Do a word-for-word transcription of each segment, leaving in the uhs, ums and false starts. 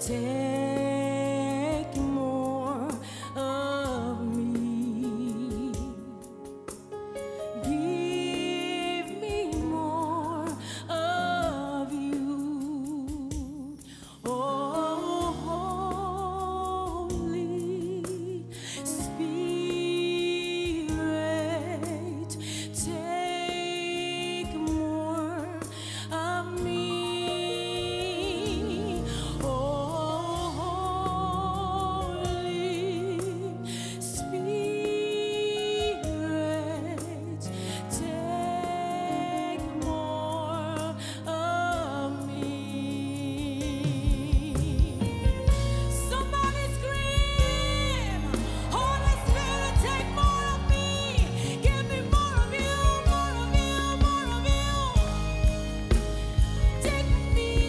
take more of me. Give me more of you. Oh, Holy Spirit, take more of me. So give me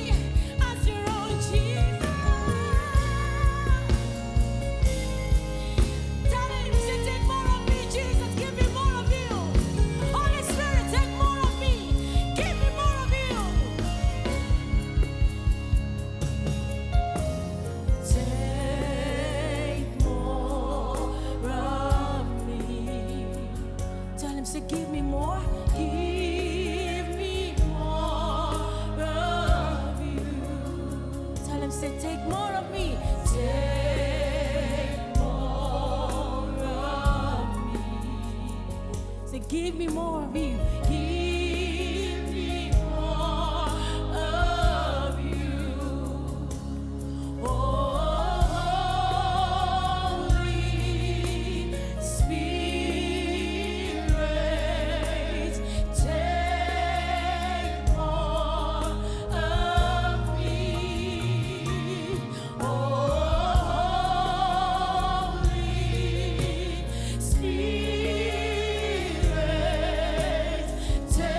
more, give me more of you. Tell him, say, take more of me. Take more of me. Say, give me more of you. Give me more of you. Oh. Take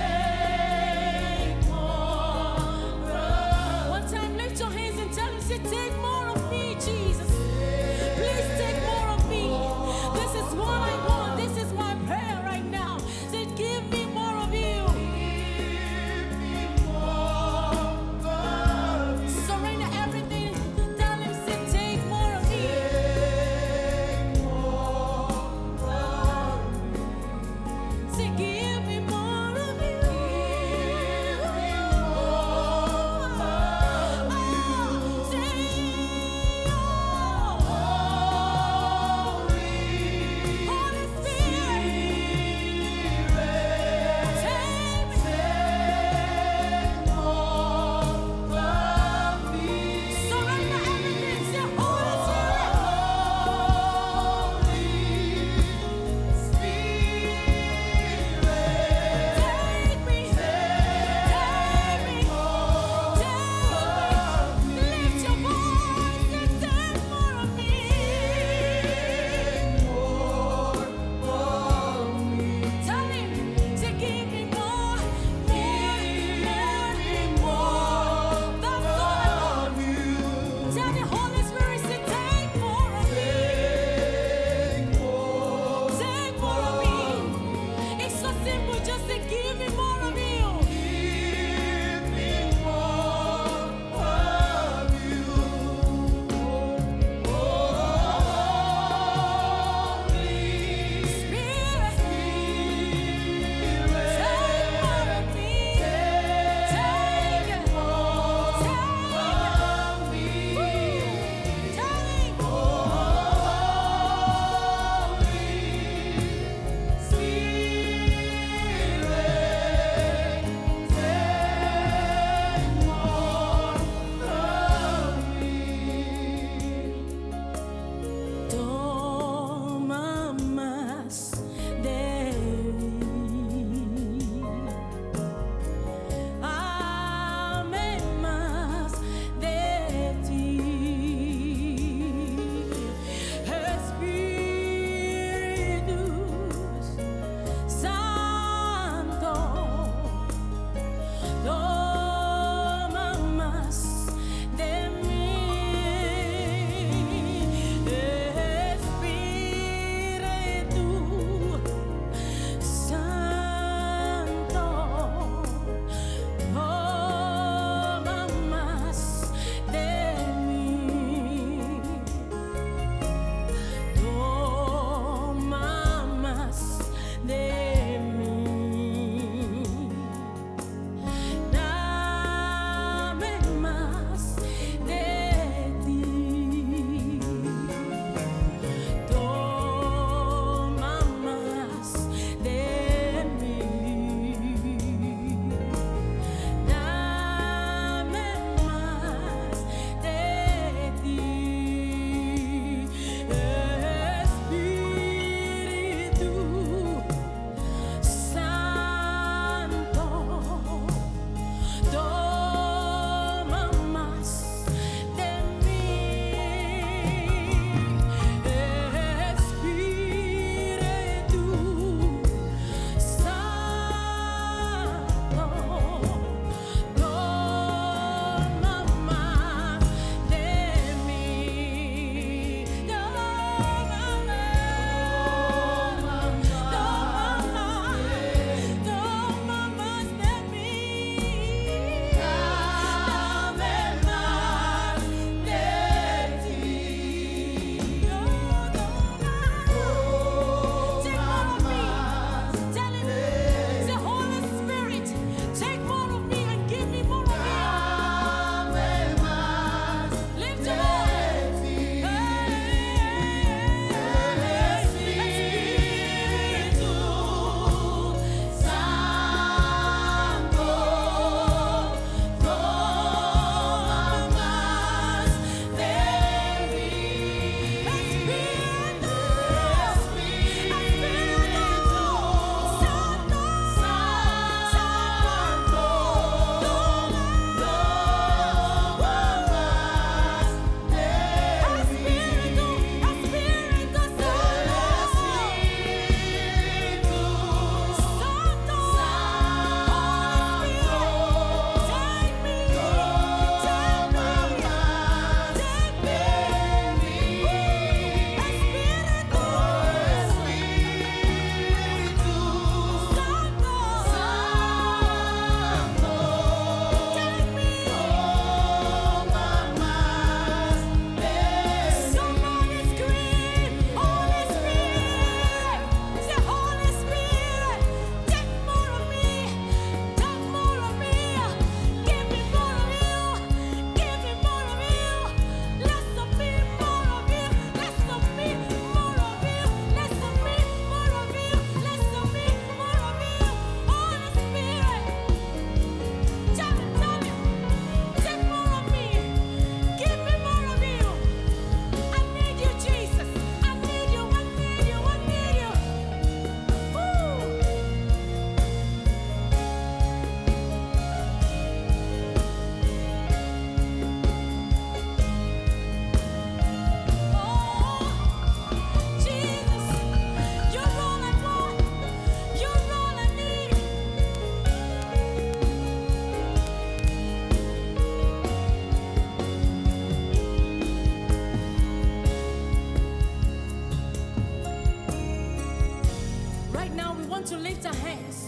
to lift our hands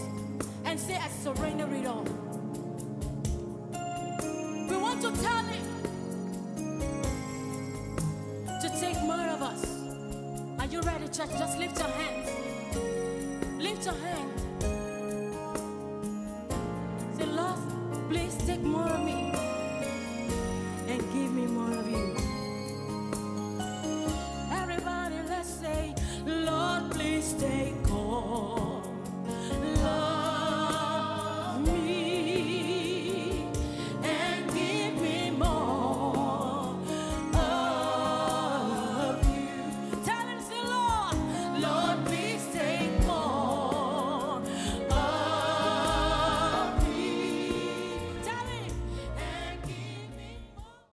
and say, I surrender it all. We want to tell him to take more of us. Are you ready, church? Just lift your hands.